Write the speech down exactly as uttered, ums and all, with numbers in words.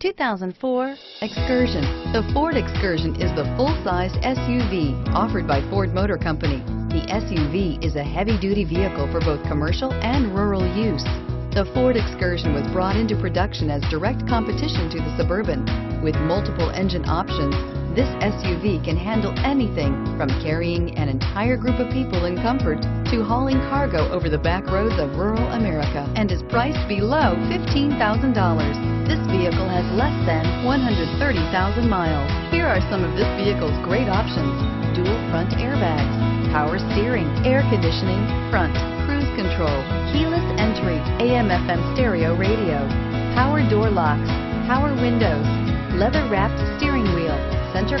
two thousand four Excursion. The Ford Excursion is the full-sized S U V offered by Ford Motor Company. The S U V is a heavy-duty vehicle for both commercial and rural use. The Ford Excursion was brought into production as direct competition to the Suburban. With multiple engine options, this S U V can handle anything from carrying an entire group of people in comfort to hauling cargo over the back roads of rural America, and is priced below fifteen thousand dollars. This vehicle has less than one hundred thirty thousand miles. Here are some of this vehicle's great options: dual front airbags, power steering, air conditioning, front, cruise control, keyless entry, A M F M stereo radio, power door locks, power windows, leather-wrapped steering wheel, center